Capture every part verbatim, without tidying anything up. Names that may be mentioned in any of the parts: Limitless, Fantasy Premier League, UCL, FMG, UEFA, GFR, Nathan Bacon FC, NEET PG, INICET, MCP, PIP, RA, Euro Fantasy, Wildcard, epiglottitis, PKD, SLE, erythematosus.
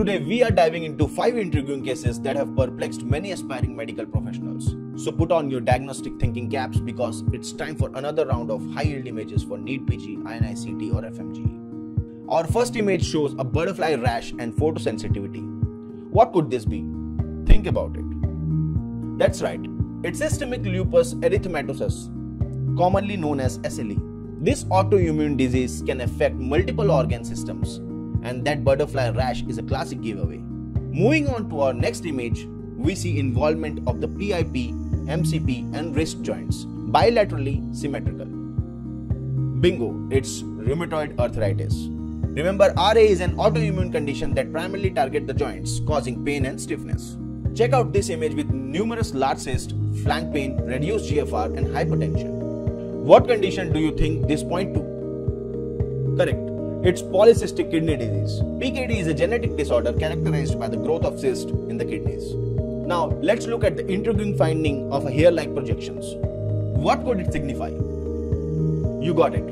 Today we are diving into five intriguing cases that have perplexed many aspiring medical professionals. So put on your diagnostic thinking caps because it's time for another round of high-yield images for Need P G, I N I C T or F M G. Our first image shows a butterfly rash and photosensitivity. What could this be? Think about it. That's right, it's systemic lupus erythematosus, commonly known as S L E. This autoimmune disease can affect multiple organ systems, and that butterfly rash is a classic giveaway. Moving on to our next image, we see involvement of the P I P, M C P and wrist joints, bilaterally symmetrical. Bingo, it's rheumatoid arthritis. Remember, R A is an autoimmune condition that primarily targets the joints, causing pain and stiffness. Check out this image with numerous large cysts, flank pain, reduced G F R and hypertension. What condition do you think this point to? Correct. It's polycystic kidney disease. P K D is a genetic disorder characterized by the growth of cysts in the kidneys. Now let's look at the intriguing finding of a hair-like projections. What could it signify? You got it.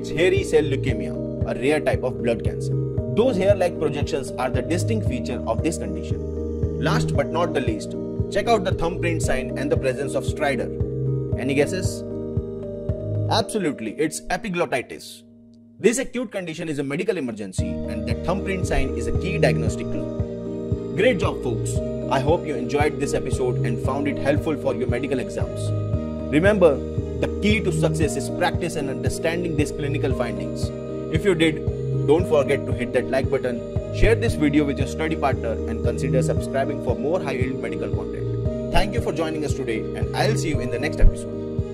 It's hairy cell leukemia, a rare type of blood cancer. Those hair-like projections are the distinct feature of this condition. Last but not the least, check out the thumbprint sign and the presence of stridor. Any guesses? Absolutely, it's epiglottitis. This acute condition is a medical emergency and that thumbprint sign is a key diagnostic clue. Great job folks, I hope you enjoyed this episode and found it helpful for your medical exams. Remember, the key to success is practice and understanding these clinical findings. If you did, don't forget to hit that like button, share this video with your study partner and consider subscribing for more high-yield medical content. Thank you for joining us today and I'll see you in the next episode.